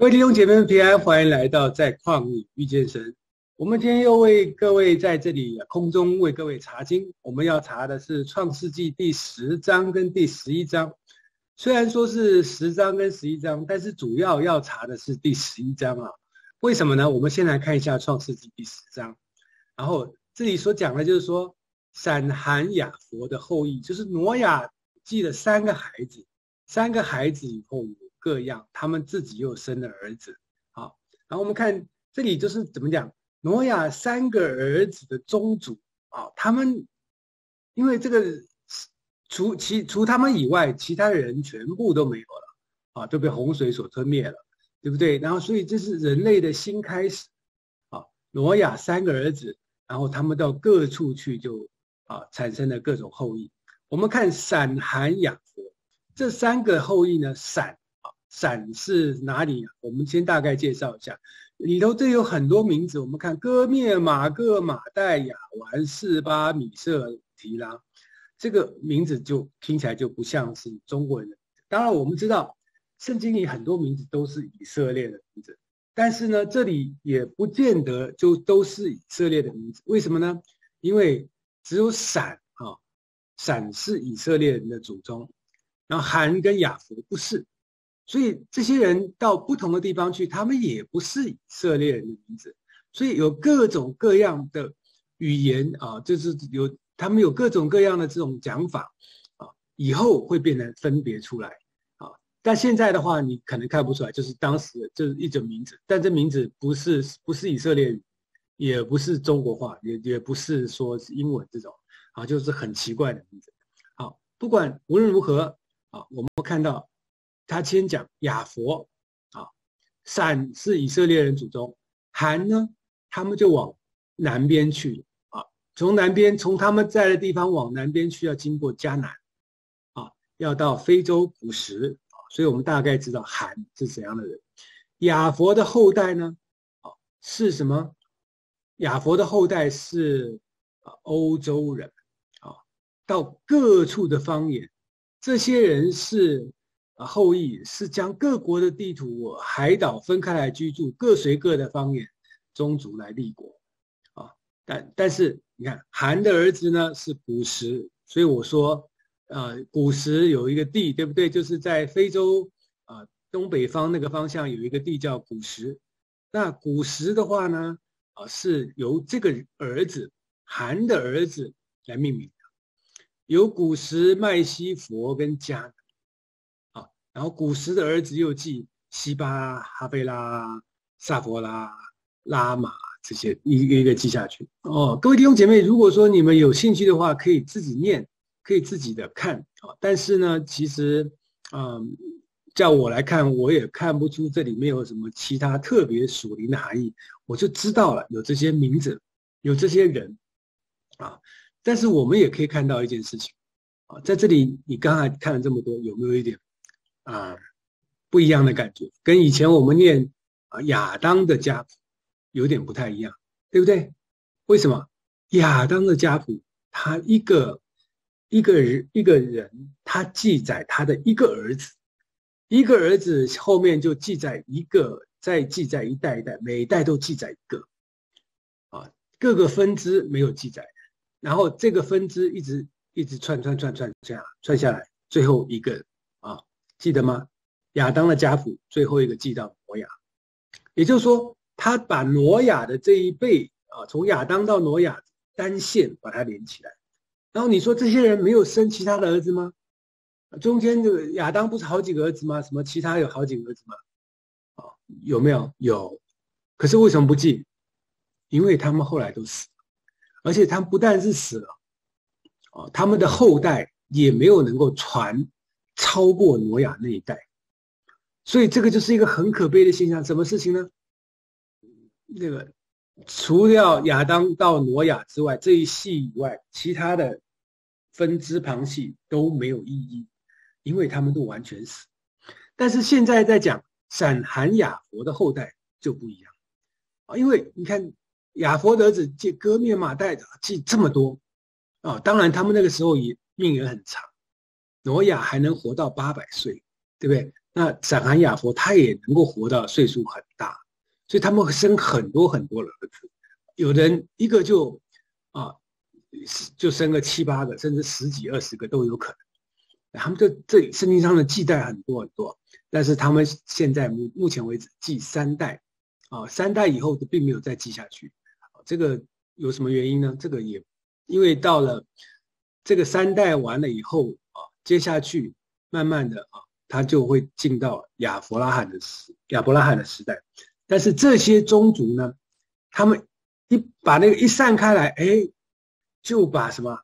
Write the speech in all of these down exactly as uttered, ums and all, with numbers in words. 各位弟兄姐妹平安，欢迎来到在旷野遇见神。我们今天又为各位在这里空中为各位查经，我们要查的是创世纪第十章跟第十一章。虽然说是十章跟十一章，但是主要要查的是第十一章啊。为什么呢？我们先来看一下创世纪第十章。然后这里所讲的就是说，闪、含、雅佛的后裔，就是挪亚记了三个孩子，三个孩子以后各样，他们自己又生了儿子。好，然后我们看这里就是怎么讲，挪亚三个儿子的宗族啊，他们因为这个除其除他们以外，其他人全部都没有了啊，都被洪水所吞灭了，对不对？然后所以这是人类的新开始啊。挪亚三个儿子，然后他们到各处去就啊产生了各种后裔。我们看闪、含、雅佛这三个后裔呢，闪。闪是哪里啊？我们先大概介绍一下，里头这有很多名字。我们看哥灭、马各、马代、雅完、示巴、米舍、提拉，这个名字就听起来就不像是中国人。当然我们知道圣经里很多名字都是以色列的名字，但是呢这里也不见得就都是以色列的名字。为什么呢？因为只有闪啊，闪是以色列人的祖宗，然后含跟雅弗不是，所以这些人到不同的地方去，他们也不是以色列人的名字，所以有各种各样的语言啊，就是有他们有各种各样的这种讲法啊，以后会变成分别出来啊。但现在的话，你可能看不出来，就是当时就是一种名字，但这名字不是不是以色列语，也不是中国话，也也不是说是英文这种啊，就是很奇怪的名字。好，不管无论如何啊，我们看到。他先讲雅佛啊，闪是以色列人祖宗，含呢，他们就往南边去啊，从南边从他们在的地方往南边去，要经过迦南啊，要到非洲古实啊，所以我们大概知道含是怎样的人。雅佛的后代呢，啊是什么？雅佛的后代是欧洲人啊，到各处的方言，这些人是。后裔是将各国的地图海岛分开来居住，各随各的方言宗族来立国啊。但但是你看韩的儿子呢是古实，所以我说呃古实有一个地，对不对？就是在非洲啊、呃、东北方那个方向有一个地叫古实。那古实的话呢啊、呃、是由这个儿子韩的儿子来命名的，由古实、麦西佛跟迦南。然后古实的儿子又记西巴、哈菲拉、萨佛拉、拉玛这些，一个一个记下去。哦，各位弟兄姐妹，如果说你们有兴趣的话，可以自己念，可以自己的看啊。但是呢，其实，嗯，叫我来看，我也看不出这里面有什么其他特别属灵的含义。我就知道了有这些名字，有这些人啊。但是我们也可以看到一件事情啊，在这里你刚才看了这么多，有没有一点？啊，不一样的感觉，跟以前我们念啊亚当的家谱有点不太一样，对不对？为什么？亚当的家谱，他一个一个人一个人，他记载他的一个儿子，一个儿子后面就记载一个，再记载一代一代，每一代都记载一个，啊，各个分支没有记载，然后这个分支一直一直串串串串这样串下来，最后一个啊。记得吗？亚当的家谱最后一个记到挪亚，也就是说，他把挪亚的这一辈啊，从亚当到挪亚单线把它连起来。然后你说这些人没有生其他的儿子吗？中间这个亚当不是好几个儿子吗？什么其他有好几个儿子吗？啊，有没有？有。可是为什么不记？因为他们后来都死了，而且他们不但是死了，啊，他们的后代也没有能够传。超过挪亚那一代，所以这个就是一个很可悲的现象。什么事情呢？那个除掉亚当到挪亚之外这一系以外，其他的分支旁系都没有意义，因为他们都完全死。但是现在在讲闪、含、雅佛的后代就不一样啊，因为你看雅佛的儿子记哥灭马代的记这么多啊，当然他们那个时候也命也很长。挪亚还能活到八百岁，对不对？那闪寒雅佛他也能够活到岁数很大，所以他们生很多很多儿子，有人一个就啊就生了七八个，甚至十几二十个都有可能。他们这这圣经上的记载很多很多，但是他们现在目目前为止记三代，啊三代以后就并没有再记下去。这个有什么原因呢？这个也因为到了这个三代完了以后啊，接下去慢慢的啊，他就会进到亚伯拉罕的时亚伯拉罕的时代。但是这些宗族呢，他们一把那个一散开来，哎，就把什么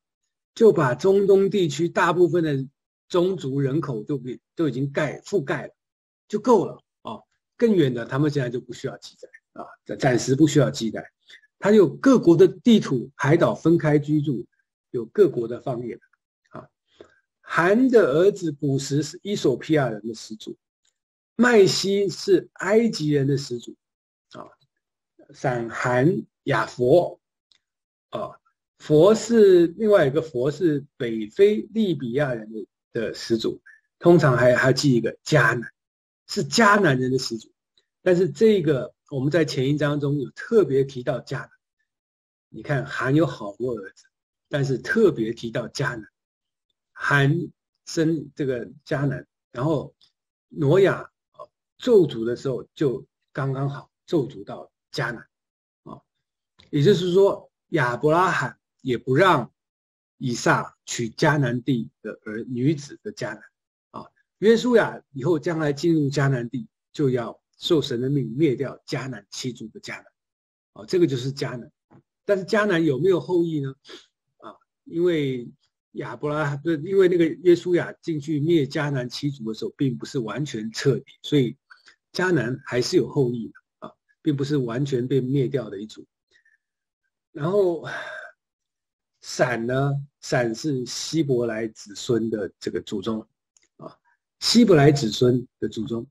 就把中东地区大部分的宗族人口就给都已经盖覆盖了，就够了啊。更远的他们现在就不需要记载啊，暂时不需要记载。它有各国的地土、海岛分开居住，有各国的方言。啊，韩的儿子古实是伊索比亚人的始祖，麦西是埃及人的始祖。啊，闪寒雅佛，啊，佛是另外一个佛是北非利比亚人的始祖，通常还还记一个迦南，是迦南人的始祖，但是这个。我们在前一章中有特别提到迦南，你看韩有好多儿子，但是特别提到迦南，韩生这个迦南，然后挪亚咒诅的时候就刚刚好咒诅到迦南，啊，也就是说亚伯拉罕也不让以撒娶迦南地的儿女子的迦南，啊，约书亚以后将来进入迦南地就要。受神的命灭掉迦南七族的迦南，啊，这个就是迦南。但是迦南有没有后裔呢？啊，因为亚伯拉罕，因为那个约书亚进去灭迦南七族的时候，并不是完全彻底，所以迦南还是有后裔的啊，并不是完全被灭掉的一族。然后闪呢，闪是希伯来子孙的这个祖宗啊，希伯来子孙的祖宗。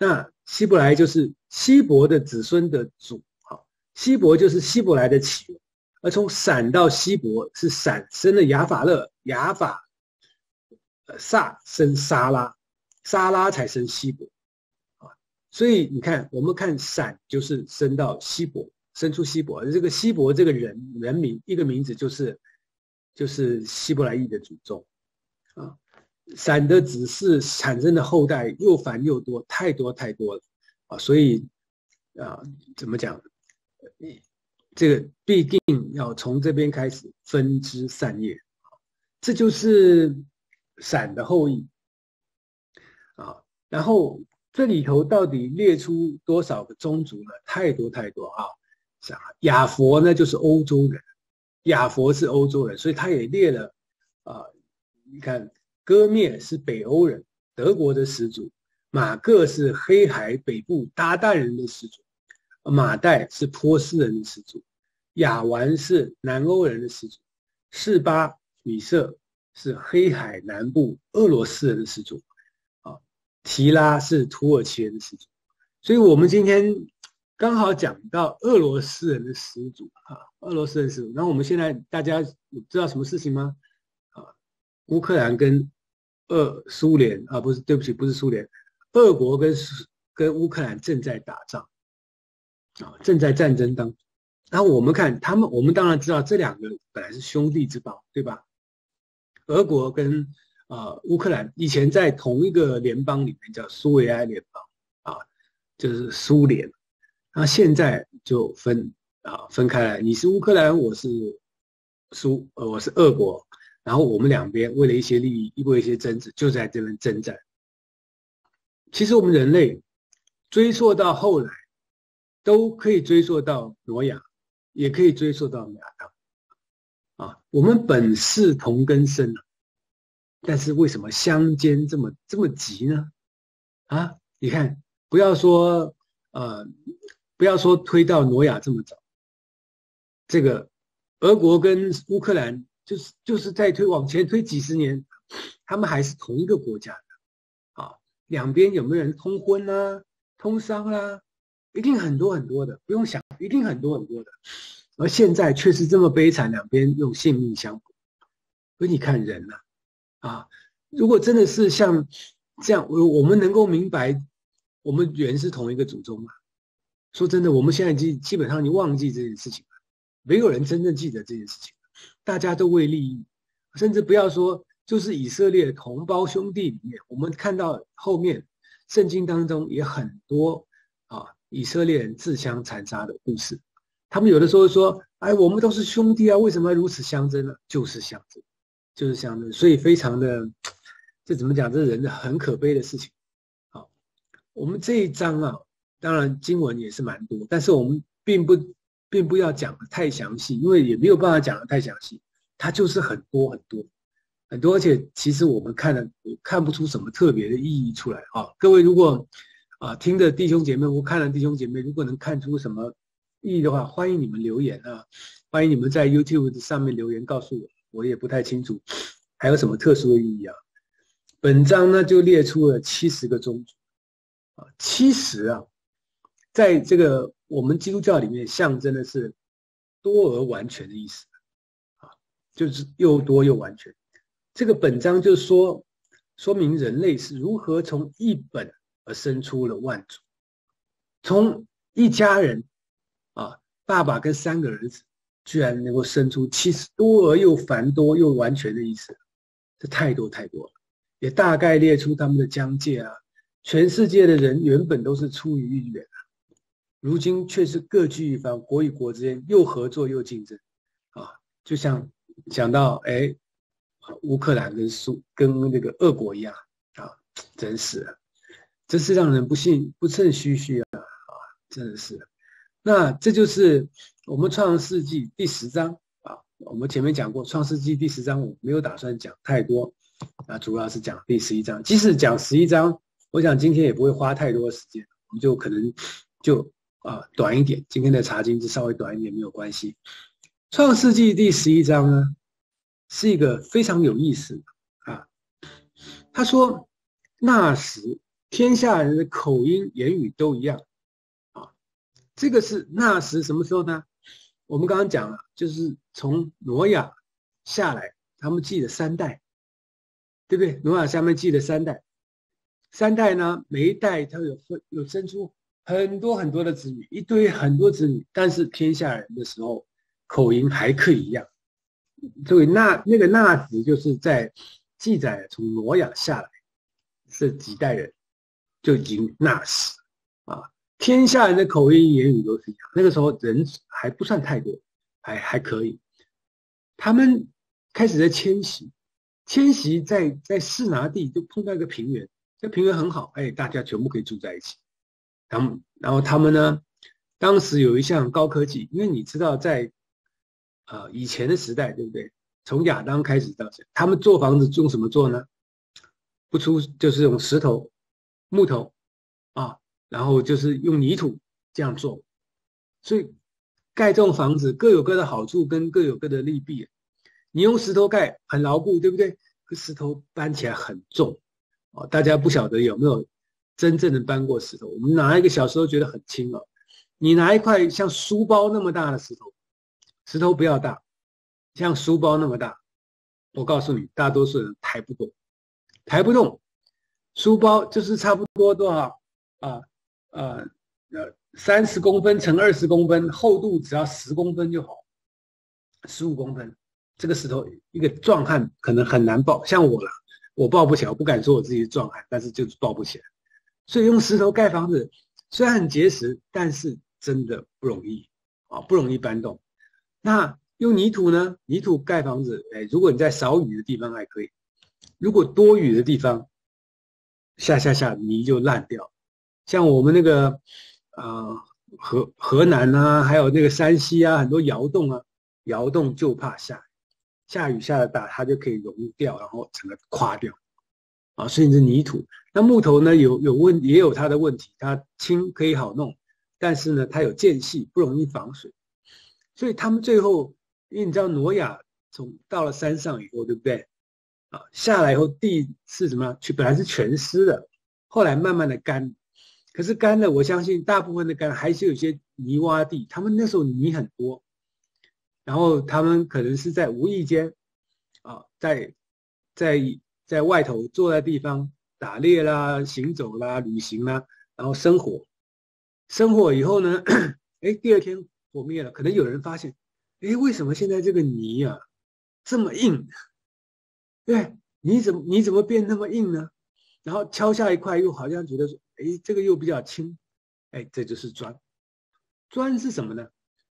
那希伯来就是希伯的子孙的祖，好，希伯就是希伯来的起源，而从闪到希伯是闪生的亚法勒，亚法撒生沙拉，沙拉才生希伯，啊，所以你看，我们看闪就是生到希伯，生出希伯，这个希伯这个人人名一个名字就是就是希伯来裔的祖宗，啊。闪的子嗣产生的后代又繁又多，太多太多了啊！所以啊，怎么讲？这个必定要从这边开始分枝散叶，这就是闪的后裔啊。然后这里头到底列出多少个宗族呢？太多太多啊！雅佛呢就是欧洲人，雅佛是欧洲人，所以他也列了啊，你看。哥灭是北欧人，德国的始祖；马各是黑海北部鞑靼人的始祖；马代是波斯人的始祖；雅完是南欧人的始祖；示巴米舍是黑海南部俄罗斯人的始祖；啊，提拉是土耳其人的始祖。所以我们今天刚好讲到俄罗斯人的始祖啊，俄罗斯人始祖。那我们现在大家知道什么事情吗？啊，乌克兰跟俄苏联啊，不是，对不起，不是苏联，俄国跟跟乌克兰正在打仗，啊，正在战争当中。然后我们看他们，我们当然知道这两个本来是兄弟之邦，对吧？俄国跟啊、呃、乌克兰以前在同一个联邦里面叫苏维埃联邦啊，就是苏联。那现在就分啊分开来，你是乌克兰，我是苏，呃，我是俄国。然后我们两边为了一些利益，因为一些争执，就在这边征战。其实我们人类追溯到后来，都可以追溯到挪亚，也可以追溯到亚当。啊，我们本是同根生，但是为什么相煎这么这么急呢？啊，你看，不要说呃，不要说推到挪亚这么早，这个俄国跟乌克兰。就是就是在推往前推几十年，他们还是同一个国家的，啊，两边有没有人通婚啦、啊、通商啦、啊，一定很多很多的，不用想，一定很多很多的。而现在却是这么悲惨，两边用性命相搏。所以你看人呐、啊，啊，如果真的是像这样我我们能够明白，我们原是同一个祖宗嘛。说真的，我们现在基基本上你忘记这件事情了，没有人真正记得这件事情，大家都为利益，甚至不要说就是以色列同胞兄弟里面，我们看到后面圣经当中也很多啊以色列人自相残杀的故事。他们有的时候说：“哎，我们都是兄弟啊，为什么如此相争呢？”就是相争，就是相争，所以非常的，这怎么讲？这人的很可悲的事情。好，我们这一章啊，当然经文也是蛮多，但是我们并不并不要讲的太详细，因为也没有办法讲的太详细。它就是很多很多很多，而且其实我们看了看不出什么特别的意义出来啊。各位如果啊听的弟兄姐妹，我看了弟兄姐妹，如果能看出什么意义的话，欢迎你们留言啊！欢迎你们在 YouTube 上面留言告诉我，我也不太清楚还有什么特殊的意义啊。本章呢就列出了七十个宗族啊，七十啊，在这个我们基督教里面象征的是多而完全的意思啊，就是又多又完全。这个本章就说说明人类是如何从一本而生出了万族，从一家人。啊，爸爸跟三个儿子，居然能够生出七十多而又繁多又完全的意思，这太多太多了。也大概列出他们的疆界啊，全世界的人原本都是出于一源啊，如今却是各据一方，国与国之间又合作又竞争啊。就像想到哎，乌克兰跟苏跟那个俄国一样啊，真是啊，真是让人不信不胜唏嘘啊啊，真的是。那这就是我们创世纪第十章啊，我们前面讲过创世纪第十章，我没有打算讲太多啊，主要是讲第十一章。即使讲十一章，我想今天也不会花太多时间，我们就可能就啊短一点，今天的查经就稍微短一点没有关系。创世纪第十一章呢，是一个非常有意思的啊，他说那时天下人的口音言语都一样。这个是那时什么时候呢？我们刚刚讲了，就是从挪亚下来，他们记了三代，对不对？挪亚下面记了三代，三代呢，每一代他有有生出很多很多的子女，一堆很多子女，但是天下人的时候，口音还可以一样。所以那那个那时就是在记载从挪亚下来这几代人就已经那时啊。天下人的口音言语都是一样，那个时候人还不算太多，还还可以。他们开始在迁徙，迁徙在在示拿地就碰到一个平原，这平原很好，哎，大家全部可以住在一起。他们然后他们呢，当时有一项高科技，因为你知道在呃以前的时代，对不对？从亚当开始到现在，他们做房子用什么做呢？不出就是用石头、木头啊。然后就是用泥土这样做，所以盖这种房子各有各的好处跟各有各的利弊。你用石头盖很牢固，对不对？可石头搬起来很重，哦，大家不晓得有没有真正的搬过石头？我们拿一个小石头觉得很轻哦，你拿一块像书包那么大的石头，石头不要大，像书包那么大，我告诉你，大多数人抬不动，抬不动，书包就是差不多多少啊？呃呃，三十公分乘二十公分，厚度只要十公分就好，十五公分。这个石头一个壮汉可能很难抱，像我了，我抱不起来，我不敢说我自己是壮汉，但是就是抱不起来。所以用石头盖房子虽然很结实，但是真的不容易啊，不容易搬动。那用泥土呢？泥土盖房子，哎，如果你在少雨的地方还可以，如果多雨的地方，下下下泥就烂掉。像我们那个，呃，河河南啊，还有那个山西啊，很多窑洞啊，窑洞就怕下雨，下雨下的大，它就可以溶掉，然后整个垮掉，啊，甚至泥土。那木头呢，有有问也有它的问题，它轻可以好弄，但是呢，它有间隙，不容易防水。所以他们最后，因为你知道挪亚从到了山上以后，对不对？啊，下来以后地是什么？去本来是全湿的，后来慢慢的干。可是干的，我相信大部分的干还是有些泥洼地，他们那时候泥很多，然后他们可能是在无意间，啊，在在在外头坐在地方打猎啦、行走啦、旅行啦，然后生火，生火以后呢，哎，第二天火灭了，可能有人发现，哎，为什么现在这个泥啊这么硬？对，你怎么你怎么变那么硬呢？然后敲下一块，又好像觉得说，哎，这个又比较轻，哎，这就是砖。砖是什么呢？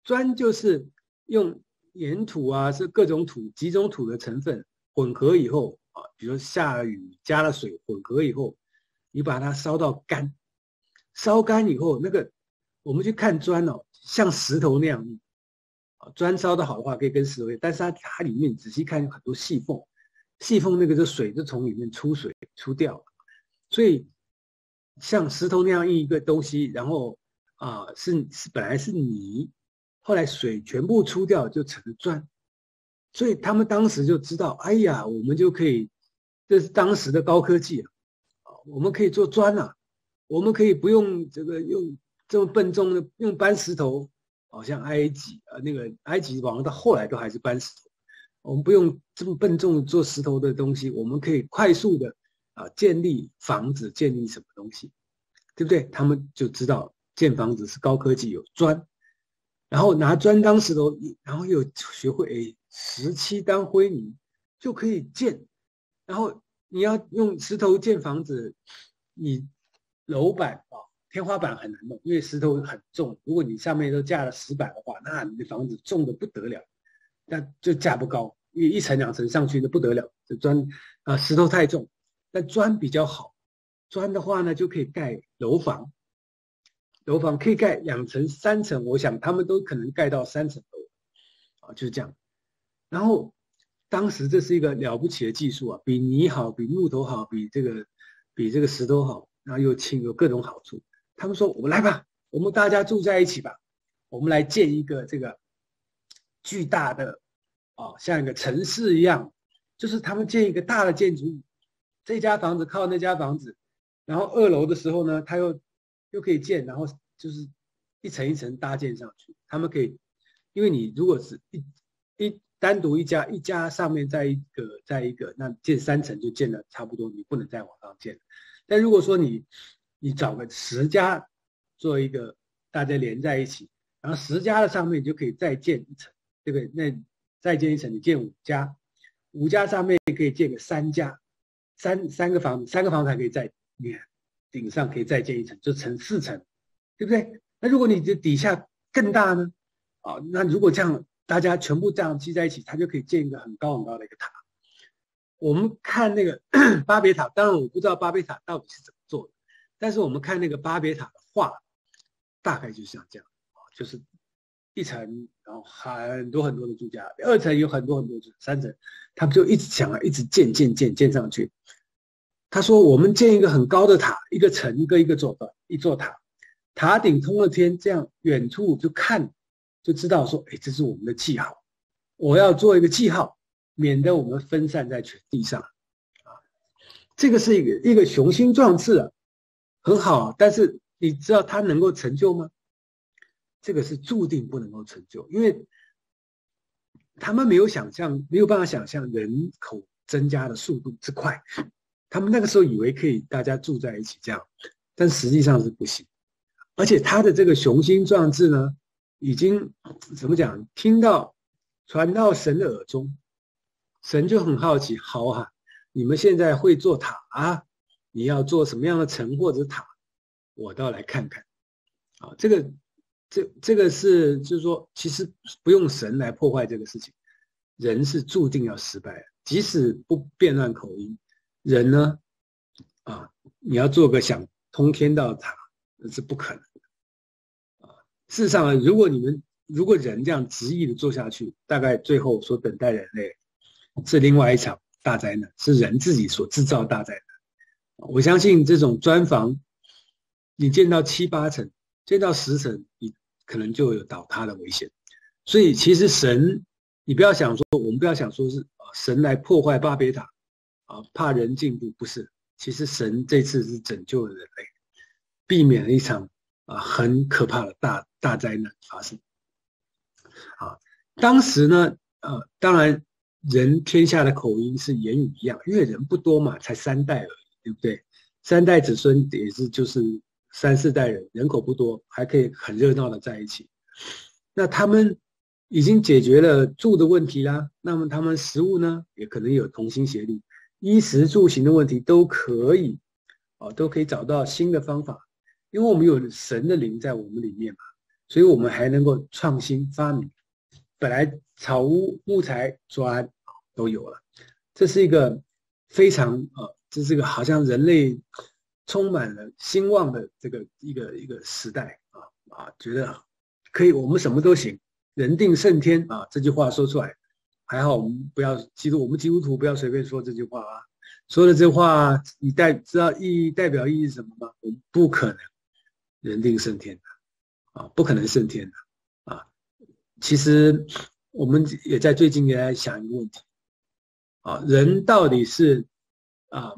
砖就是用岩土啊，是各种土、几种土的成分混合以后啊，比如下了雨加了水混合以后，你把它烧到干，烧干以后，那个我们去看砖哦，像石头那样硬啊，砖烧的好的话可以跟石头一样，但是它它里面仔细看有很多细缝，细缝那个就水就从里面出水出掉了，所以像石头那样硬一个东西，然后啊是是本来是泥。后来水全部出掉就成了砖，所以他们当时就知道，哎呀，我们就可以，这是当时的高科技啊，我们可以做砖啊，我们可以不用这个用这么笨重的用搬石头，好像埃及啊那个埃及往到后来都还是搬石头，我们不用这么笨重做石头的东西，我们可以快速的啊建立房子，建立什么东西，对不对？他们就知道建房子是高科技，有砖。然后拿砖当石头，然后又学会诶石漆当灰泥，就可以建。然后你要用石头建房子，你楼板啊、天花板很难弄，因为石头很重。如果你下面都架了石板的话，那你的房子重的不得了，但就架不高，因为一层两层上去的不得了。这砖啊、呃、石头太重，但砖比较好。砖的话呢，就可以盖楼房。楼房可以盖两层、三层，我想他们都可能盖到三层楼，啊，就是这样。然后当时这是一个了不起的技术啊，比泥好，比木头好，比这个比这个石头好，然后又轻，有各种好处。他们说：“我们来吧，我们大家住在一起吧，我们来建一个这个巨大的啊，像一个城市一样，就是他们建一个大的建筑物，这家房子靠那家房子，然后二楼的时候呢，他又。”又可以建，然后就是一层一层搭建上去。他们可以，因为你如果是一一单独一家，一家上面在一个在一个，那建三层就建了差不多，你不能再往上建了。但如果说你你找个十家做一个，大家连在一起，然后十家的上面你就可以再建一层，对不对？那再建一层，你建五家，五家上面可以建个三家，三三个房子，三个房子还可以再你看。顶上可以再建一层，就成四层，对不对？那如果你的底下更大呢？啊，那如果这样，大家全部这样积在一起，它就可以建一个很高很高的一个塔。我们看那个巴别塔，当然我不知道巴别塔到底是怎么做的，但是我们看那个巴别塔的画，大概就像这样啊，就是一层，然后很多很多的住家，二层有很多很多住，三层，他们就一直想啊，一直建建建建上去。他说：“我们建一个很高的塔，一个城，一个一个座的一座塔，塔顶通了天，这样远处就看，就知道说，哎，这是我们的记号。我要做一个记号，免得我们分散在全地上。啊，这个是一个一个雄心壮志啊，很好。但是你知道它能够成就吗？这个是注定不能够成就，因为他们没有想象，没有办法想象人口增加的速度之快。”他们那个时候以为可以大家住在一起这样，但实际上是不行。而且他的这个雄心壮志呢，已经怎么讲，听到传到神的耳中，神就很好奇，好啊，你们现在会做塔啊，你要做什么样的城或者塔，我倒来看看。啊，这个这这个是就是说，其实不用神来破坏这个事情，人是注定要失败的，即使不变乱口音。人呢，啊，你要做个想通天道塔，那是不可能的啊。事实上，如果你们如果人这样执意的做下去，大概最后所等待人类是另外一场大灾难，是人自己所制造大灾难。我相信这种砖房，你建到七八层，建到十层，你可能就有倒塌的危险。所以，其实神，你不要想说，我们不要想说是神来破坏巴别塔。啊，怕人进步不是，其实神这次是拯救了人类，避免了一场啊很可怕的大大灾难发生。啊，当时呢，呃，当然人天下的口音是言语一样，因为人不多嘛，才三代而已，对不对？三代子孙也是就是三四代人，人口不多，还可以很热闹的在一起。那他们已经解决了住的问题啦，那么他们食物呢，也可能有同心协力，衣食住行的问题都可以，哦，都可以找到新的方法，因为我们有神的灵在我们里面嘛，所以我们还能够创新发明。本来草屋、木材、砖都有了，这是一个非常呃，这是一个好像人类充满了兴旺的这个一个一个时代啊啊，觉得可以，我们什么都行，人定胜天啊，这句话说出来，还好我们不要基督，我们基督徒不要随便说这句话啊，说了这话，你代知道意义代表意义是什么吗？我们不可能人定胜天的啊，不可能胜天的。其实我们也在最近也在想一个问题啊，人到底是啊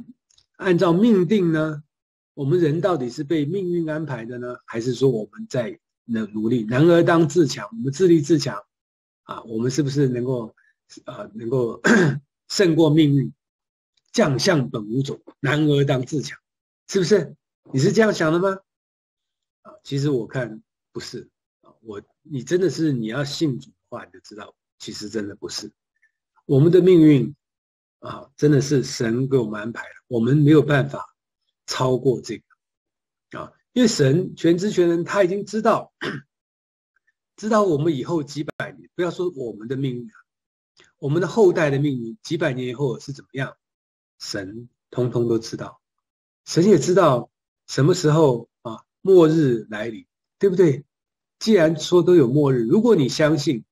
按照命定呢？我们人到底是被命运安排的呢，还是说我们在努力？男儿当自强，我们自立自强啊，我们是不是能够啊能够胜过命运？将相本无种，男儿当自强，是不是？你是这样想的吗？啊，其实我看不是。我你真的是你要信主的话，你就知道其实真的不是我们的命运啊，真的是神给我们安排的，我们没有办法超过这个啊，因为神全知全能，他已经知道知道我们以后几百年，不要说我们的命运，我们的后代的命运几百年以后是怎么样，神通通都知道，神也知道什么时候啊末日来临，对不对？既然说都有末日，如果你相信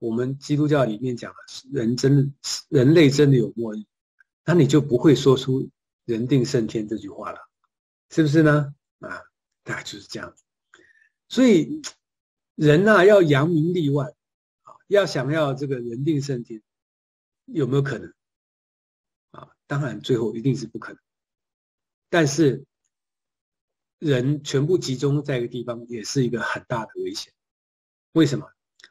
我们基督教里面讲的人真人类真的有末日，那你就不会说出人定胜天这句话了，是不是呢？啊，大概就是这样。所以人啊要扬名立万啊，要想要这个人定胜天有没有可能啊？当然最后一定是不可能，但是人全部集中在一个地方也是一个很大的危险。为什么？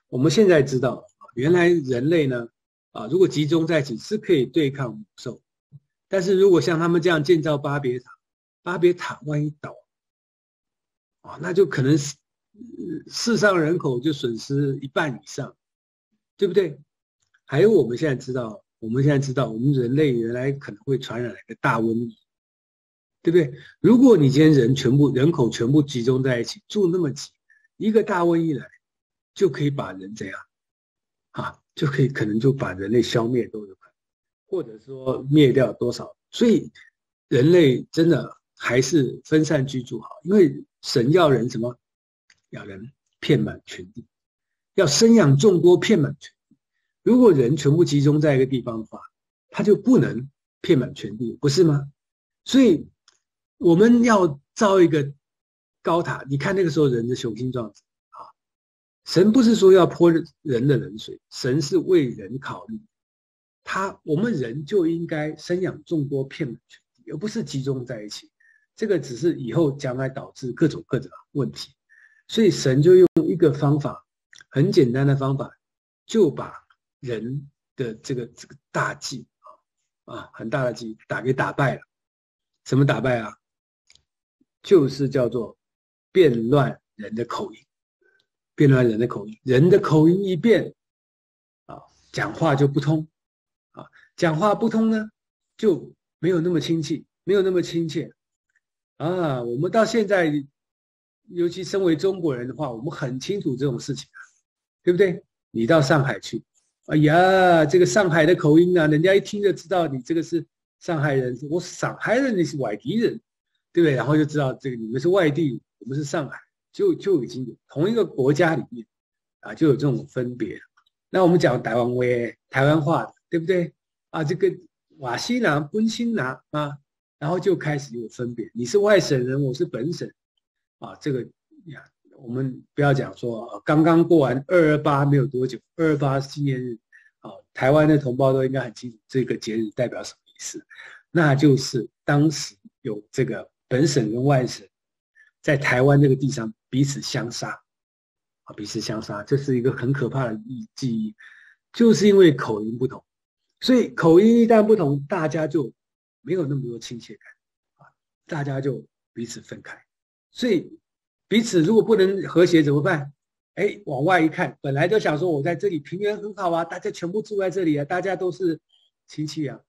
我们现在知道原来人类呢啊，如果集中在一起是可以对抗魔兽，但是如果像他们这样建造巴别塔，巴别塔万一倒啊，那就可能世上人口就损失一半以上，对不对？还有我们现在知道我们现在知道我们人类原来可能会传染一个大瘟疫，对不对？如果你今天人全部人口全部集中在一起住那么挤，一个大瘟疫来就可以把人怎样啊，就可以可能就把人类消灭都有可能，或者说灭掉多少。所以人类真的还是分散居住好，因为神要人什么？要人遍满全地，要生养众多遍满全地。如果人全部集中在一个地方的话，他就不能遍满全地，不是吗？所以我们要造一个高塔，你看那个时候人的雄心壮志啊！神不是说要泼人的冷水，神是为人考虑，他我们人就应该生养众多遍满全地，而不是集中在一起。这个只是以后将来导致各种各种问题，所以神就用一个方法，很简单的方法，就把人的这个这个大计啊啊很大的计打给打败了。什么打败啊？就是叫做变乱人的口音，变乱人的口音，人的口音一变啊，讲话就不通啊，讲话不通呢，就没有那么亲切，没有那么亲切啊。我们到现在，尤其身为中国人的话，我们很清楚这种事情，对不对？你到上海去，哎呀，这个上海的口音啊，人家一听就知道你这个是上海人，我上海人，你是外地人。对不对？然后就知道这个你们是外地，我们是上海，就就已经有同一个国家里面啊，就有这种分别。那我们讲台湾威台湾话的，对不对啊？这个瓦西拿、奔新拿啊，然后就开始有分别。你是外省人，我是本省啊。这个呀，我们不要讲说、啊、刚刚过完二二八没有多久，二二八纪念日啊，台湾的同胞都应该很清楚这个节日代表什么意思，那就是当时有这个。本省跟外省在台湾这个地上彼此相杀啊，彼此相杀，这是一个很可怕的记忆，就是因为口音不同，所以口音一旦不同，大家就没有那么多亲切感啊。大家就彼此分开。所以彼此如果不能和谐怎么办？哎，往外一看，本来就想说我在这里平原很好啊，大家全部住在这里啊，大家都是亲戚啊。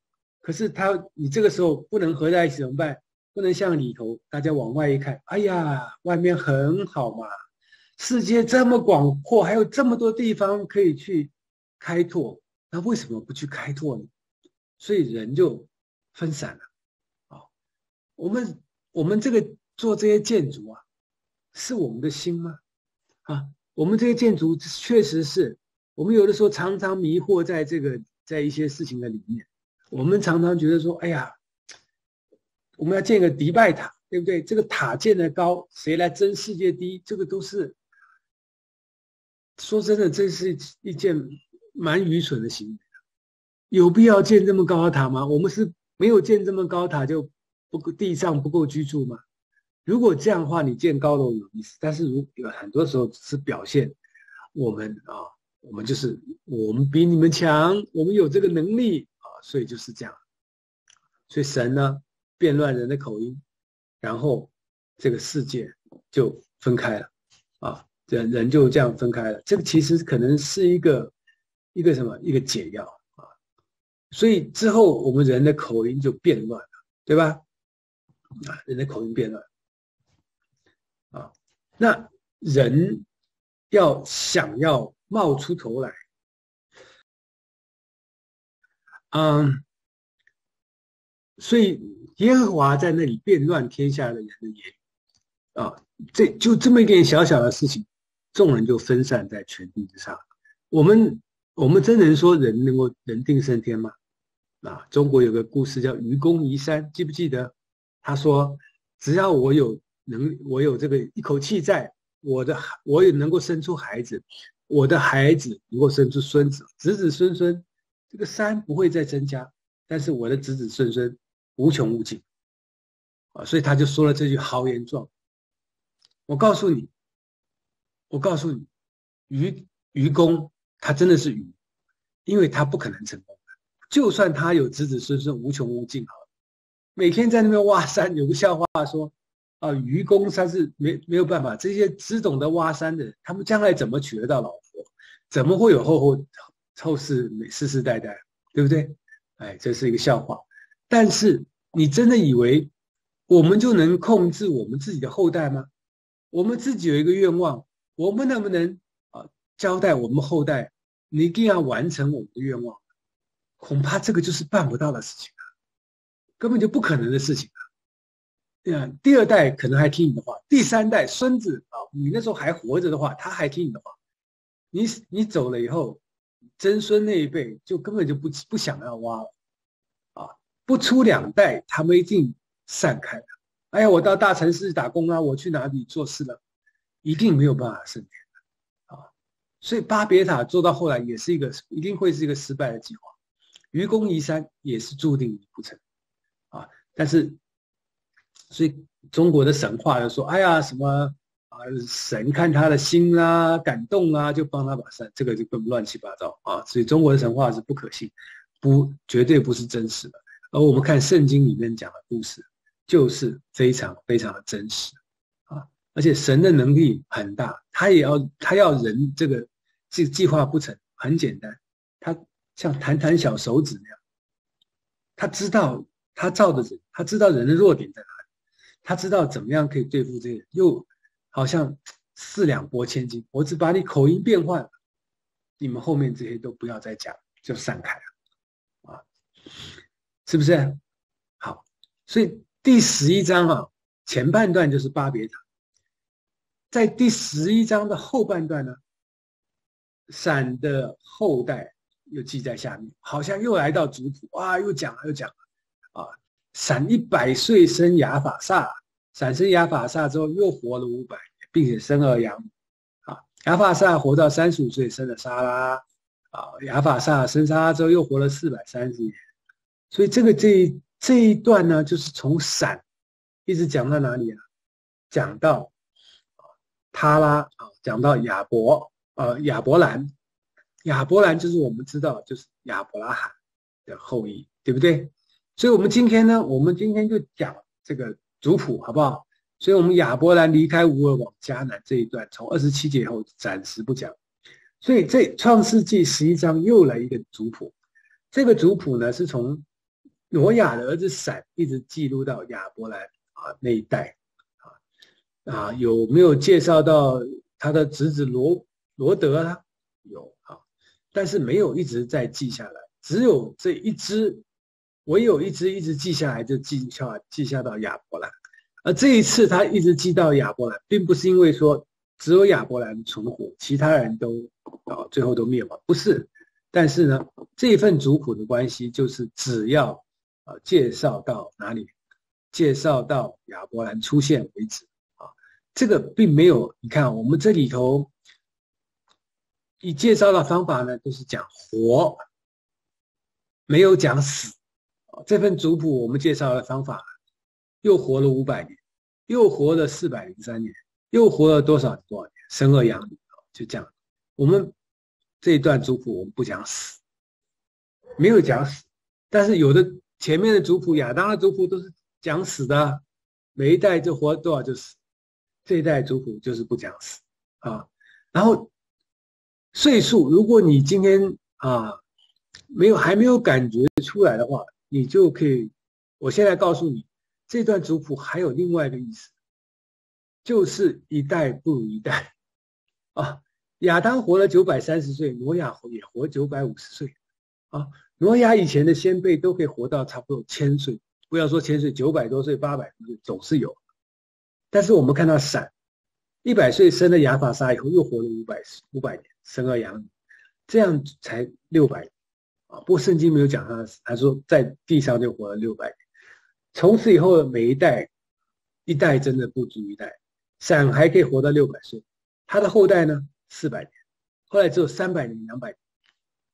可是他你这个时候不能合在一起怎么办？不能向里头，大家往外一看，哎呀，外面很好嘛，世界这么广阔，还有这么多地方可以去开拓，那为什么不去开拓呢？所以人就分散了。哦，我们我们这个做这些建筑啊，是我们的心吗？啊，我们这些建筑确实是我们有的时候常常迷惑在这个在一些事情的里面，我们常常觉得说，哎呀。我们要建个迪拜塔，对不对？这个塔建得高，谁来争世界第一？这个都是说真的，这是一件蛮愚蠢的行为。有必要建这么高的塔吗？我们是没有建这么高塔就不够，地上不够居住吗？如果这样的话，你建高楼有意思，但是如很多时候只是表现我们啊，我们就是我们比你们强，我们有这个能力啊，所以就是这样。所以神呢？变乱人的口音，然后这个世界就分开了啊，人人就这样分开了。这个其实可能是一个一个什么一个解药啊，所以之后我们人的口音就变乱了，对吧？啊，人的口音变乱啊，那人要想要冒出头来，嗯，所以。耶和华在那里变乱天下的人的言语啊，这就这么一点小小的事情，众人就分散在全地之上。我们我们真能说人能够人定胜天吗？啊，中国有个故事叫愚公移山，记不记得？他说，只要我有能，我有这个一口气在，我的我也能够生出孩子，我的孩子能够生出孙子，子子孙孙，这个山不会再增加，但是我的子子孙孙。无穷无尽啊，所以他就说了这句豪言壮。我告诉你，我告诉你，愚愚公他真的是愚，因为他不可能成功的。就算他有子子孙孙无穷无尽好了，每天在那边挖山，有个笑话说啊，愚公他是没没有办法，这些只懂得挖山的人，他们将来怎么娶得到老婆？怎么会有后后后世世世代代，对不对？哎，这是一个笑话。但是你真的以为我们就能控制我们自己的后代吗？我们自己有一个愿望，我们能不能啊交代我们后代，你一定要完成我们的愿望？恐怕这个就是办不到的事情啊，根本就不可能的事情啊！对啊，第二代可能还听你的话，第三代孙子啊，你那时候还活着的话，他还听你的话，你你走了以后，曾孙那一辈就根本就不不想要挖了。不出两代，他们一定散开了。哎呀，我到大城市打工啊，我去哪里做事了，一定没有办法胜天的啊！所以巴别塔做到后来也是一个，一定会是一个失败的计划。愚公移山也是注定不成啊！但是，所以中国的神话就说：“哎呀，什么啊，神看他的心啊，感动啊，就帮他把山。”这个就更乱七八糟啊！所以中国的神话是不可信，不绝对不是真实的。而我们看圣经里面讲的故事，就是非常非常的真实啊！而且神的能力很大，他也要他要人这个计计划不成，很简单，他像弹弹小手指那样，他知道他造的人，他知道人的弱点在哪里，他知道怎么样可以对付这个人，又好像四两拨千斤，我只把你口音变换了，你们后面这些都不要再讲，就散开了啊！是不是？好，所以第十一章啊，前半段就是巴别塔，在第十一章的后半段呢，闪的后代又记在下面，好像又来到族谱啊，又讲了又讲了啊，闪一百岁生亚法萨，闪生亚法萨之后又活了五百年，并且生儿养女啊，亚法萨活到三十五岁生了沙拉啊，亚法萨生沙拉之后又活了四百三十年。所以这个这这一段呢，就是从闪一直讲到哪里啊？讲到他拉啊，讲到亚伯呃亚伯兰，亚伯兰就是我们知道就是亚伯拉罕的后裔，对不对？所以我们今天呢，我们今天就讲这个族谱，好不好？所以，我们亚伯兰离开乌尔往迦南这一段，从二十七节以后暂时不讲。所以，这创世纪十一章又来一个族谱，这个族谱呢是从挪亚的儿子闪一直记录到亚伯兰啊那一代啊啊有没有介绍到他的侄子罗罗德啊？有啊，但是没有一直在记下来，只有这一支。唯有一支一直记下来，就记下记下到亚伯兰，而这一次他一直记到亚伯兰，并不是因为说只有亚伯兰存活，其他人都啊最后都灭亡，不是。但是呢，这份族谱的关系就是只要啊介绍到哪里，介绍到亚伯兰出现为止啊，这个并没有。你看我们这里头，以介绍的方法呢，就是讲活，没有讲死。这份族谱我们介绍的方法，又活了五百年，又活了四百零三年，又活了多少多少年，生儿养女，就这样。我们这一段族谱我们不讲死，没有讲死，但是有的前面的族谱，亚当的族谱都是讲死的，每一代就活多少就死，这一代族谱就是不讲死啊。然后岁数，如果你今天啊没有还没有感觉出来的话，你就可以，我现在告诉你，这段族谱还有另外一个意思，就是一代不如一代，啊，亚当活了九百三十岁，挪亚也活九百五十岁，啊，挪亚以前的先辈都可以活到差不多千岁，不要说千岁，九百多岁、八百多岁总是有。但是我们看到闪，一百岁生了亚法沙以后，又活了五百五百年，生儿养女，这样才六百。不过圣经没有讲他，他说在地上就活了六百年。从此以后，每一代一代真的不足一代。闪还可以活到六百岁，他的后代呢四百年，后来只有三百年、两百年。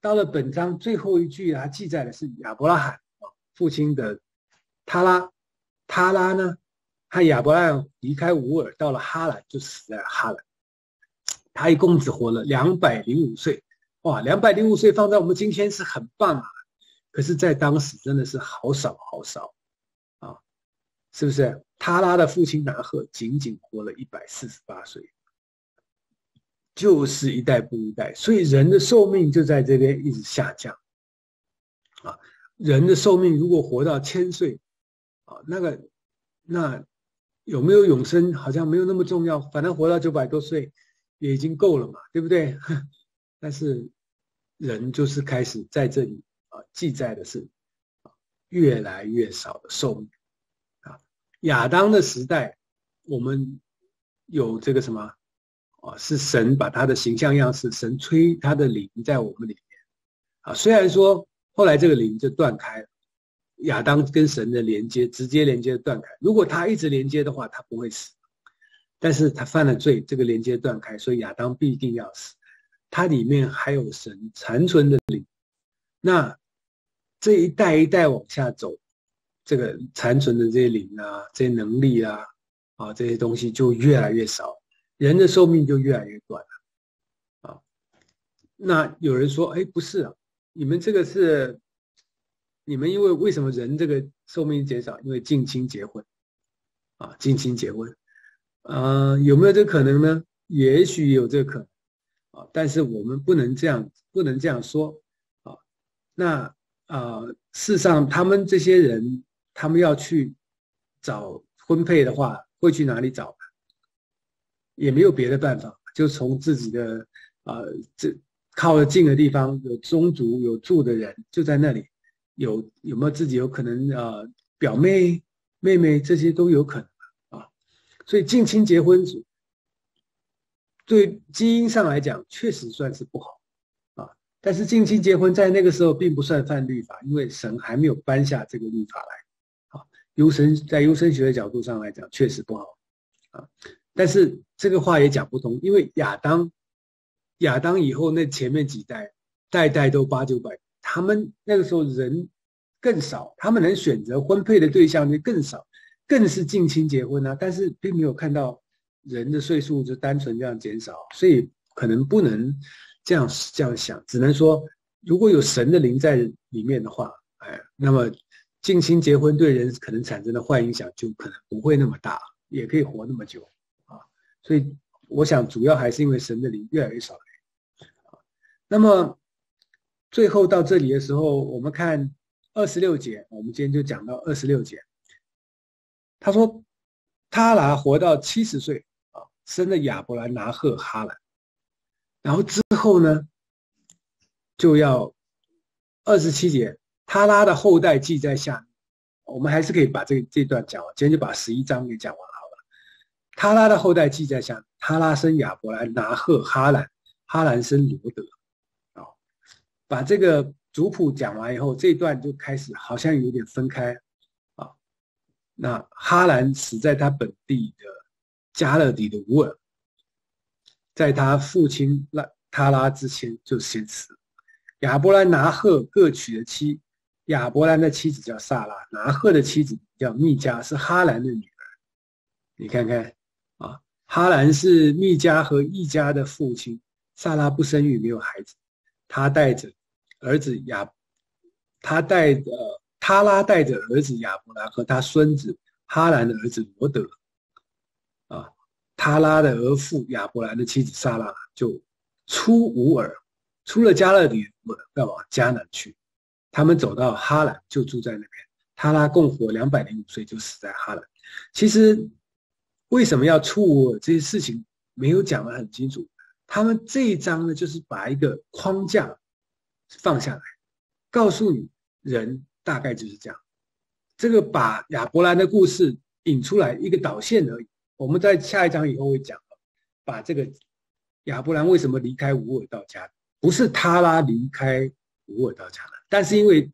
到了本章最后一句，他记载的是亚伯拉罕父亲的他拉，他拉呢和亚伯拉罕离开乌尔，到了哈兰就死在哈兰。他一共只活了两百零五岁。哇，两百零五岁放在我们今天是很棒啊，可是，在当时真的是好少好少啊，是不是？他拉的父亲拿鹤仅仅活了一百四十八岁，就是一代不如一代，所以人的寿命就在这边一直下降啊。人的寿命如果活到千岁啊，那个那有没有永生好像没有那么重要，反正活到九百多岁也已经够了嘛，对不对？但是人就是开始在这里啊，记载的是越来越少的寿命啊。亚当的时代，我们有这个什么啊，是神把他的形象样式，神吹他的灵在我们里面啊。虽然说后来这个灵就断开了，亚当跟神的连接，直接连接断开。如果他一直连接的话，他不会死。但是他犯了罪，这个连接断开，所以亚当必定要死。它里面还有神残存的灵，那这一代一代往下走，这个残存的这些灵啊，这些能力啊，啊这些东西就越来越少，人的寿命就越来越短了啊。那有人说，哎，不是啊，你们这个是，你们因为为什么人这个寿命减少？因为近亲结婚啊，近亲结婚，呃，有没有这个可能呢？也许有这个可能。但是我们不能这样，不能这样说啊。那啊、呃，事实上，他们这些人，他们要去找婚配的话，会去哪里找？也没有别的办法，就从自己的啊，这、呃、靠得近的地方，有宗族有住的人，就在那里。有有没有自己有可能啊、呃，表妹、妹妹这些都有可能啊。所以近亲结婚族。对基因上来讲，确实算是不好啊。但是近亲结婚在那个时候并不算犯律法，因为神还没有颁下这个律法来啊。优生在优生学的角度上来讲，确实不好啊。但是这个话也讲不通，因为亚当，亚当以后那前面几代，代代都八九百，他们那个时候人更少，他们能选择婚配的对象就更少，更是近亲结婚啊。但是并没有看到。人的岁数就单纯这样减少，所以可能不能这样这样想，只能说如果有神的灵在里面的话，哎，那么近亲结婚对人可能产生的坏影响就可能不会那么大，也可以活那么久啊。所以我想主要还是因为神的灵越来越少了啊。那么最后到这里的时候，我们看二十六节，我们今天就讲到二十六节。他说他拿活到七十岁啊，生了亚伯兰、拿赫、哈兰。然后之后呢，就要二十七节，他拉的后代记在下面。我们还是可以把这这段讲完，今天就把十一章给讲完好了。他拉的后代记在下面，他拉生亚伯兰、拿赫、哈兰，哈兰生罗德。哦，把这个族谱讲完以后，这一段就开始好像有点分开啊。那哈兰死在他本地的加勒底的乌尔，在他父亲他拉之前就先死。亚伯兰、拿赫各娶了妻，亚伯兰的妻子叫萨拉，拿赫的妻子叫密加，是哈兰的女儿。你看看啊，哈兰是密加和一加的父亲。萨拉不生育，没有孩子，他带着儿子亚，他带着他拉带着儿子亚伯兰和他孙子哈兰的儿子罗德。他拉的儿父亚伯兰的妻子撒拉就出乌尔，出了加勒底乌尔，要往迦南去。他们走到哈兰，就住在那边。他拉共活两百零五岁，就死在哈兰。其实为什么要出乌尔这些事情没有讲得很清楚。他们这一章呢，就是把一个框架放下来，告诉你人大概就是这样。这个把亚伯兰的故事引出来一个导线而已。我们在下一章以后会讲，把这个亚伯兰为什么离开乌尔到迦南，不是他拉离开乌尔到迦南，但是因为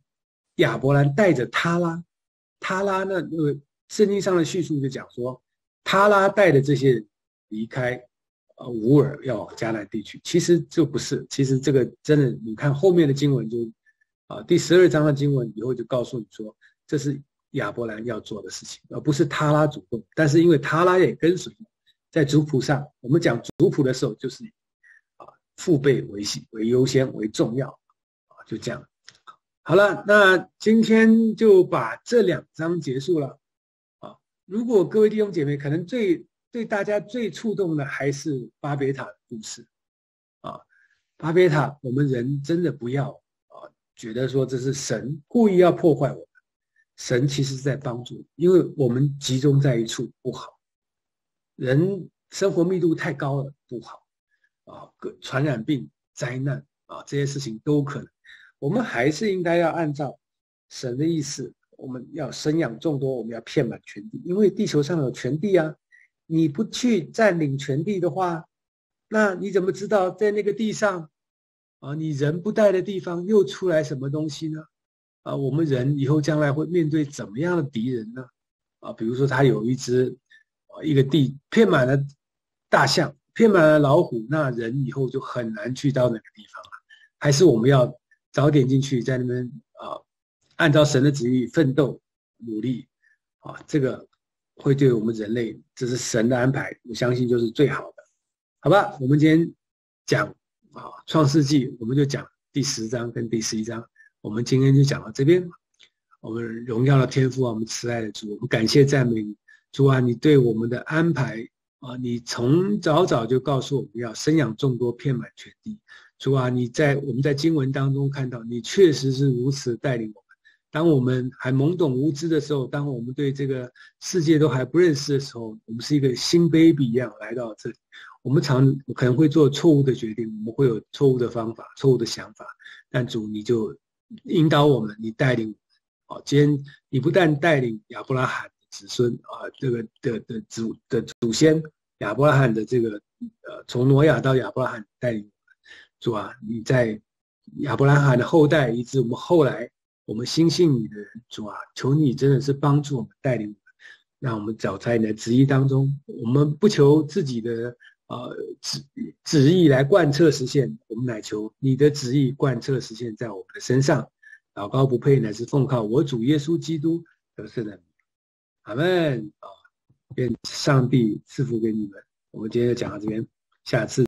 亚伯兰带着他拉，他拉呢，圣经上的叙述就讲说，他拉带着这些人离开乌尔要往迦南地区，其实就不是，其实这个真的，你看后面的经文就啊，第十二章的经文以后就告诉你说，这是亚伯兰要做的事情，而不是他拉主动。但是因为他拉也跟随了，在族谱上，我们讲族谱的时候，就是啊，父辈为为优先为重要啊，就这样。好了，那今天就把这两章结束了啊。如果各位弟兄姐妹可能最对大家最触动的还是巴别塔的故事啊，巴别塔，我们人真的不要啊，觉得说这是神故意要破坏我们。神其实是在帮助，因为我们集中在一处不好，人生活密度太高了不好啊，传染病、灾难啊，这些事情都可能。我们还是应该要按照神的意思，我们要生养众多，我们要遍满全地，因为地球上有全地啊。你不去占领全地的话，那你怎么知道在那个地上啊，你人不待的地方又出来什么东西呢？啊，我们人以后将来会面对怎么样的敌人呢？啊，比如说他有一只，啊，一个地遍满了大象，遍满了老虎，那人以后就很难去到那个地方了。还是我们要早点进去，在那边啊，按照神的旨意奋斗努力，啊，这个会对我们人类，这是神的安排，我相信就是最好的，好吧？我们今天讲啊，《创世纪》，我们就讲第十章跟第十一章。我们今天就讲到这边，我们荣耀的天父啊，我们慈爱的主，我们感谢赞美主啊，你对我们的安排啊，你从早早就告诉我们要生养众多，遍满全地。主啊，你在我们在经文当中看到，你确实是如此带领我们。当我们还懵懂无知的时候，当我们对这个世界都还不认识的时候，我们是一个新 baby 一样来到这里。我们常可能会做错误的决定，我们会有错误的方法、错误的想法，但主你就引导我们，你带领我们，今天你不但带领亚伯拉罕的子孙啊，这个的的祖的祖先亚伯拉罕的这个呃，从挪亚到亚伯拉罕带领我们，主啊，你在亚伯拉罕的后代，以至我们后来我们心信你的人，主啊，求你真的是帮助我们带领我们，让我们走在你的旨意当中。我们不求自己的呃旨旨意来贯彻实现，我们乃求你的旨意贯彻实现在我们的身上。祷告不配，乃是奉靠我主耶稣基督得胜的名。阿们啊！愿上帝赐福给你们。我们今天就讲到这边，下次。